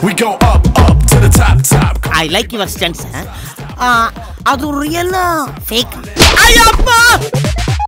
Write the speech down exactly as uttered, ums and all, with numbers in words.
We go up, up to the top, top. I like your stunts, huh? Ah, uh, adu real fake. Ayappa!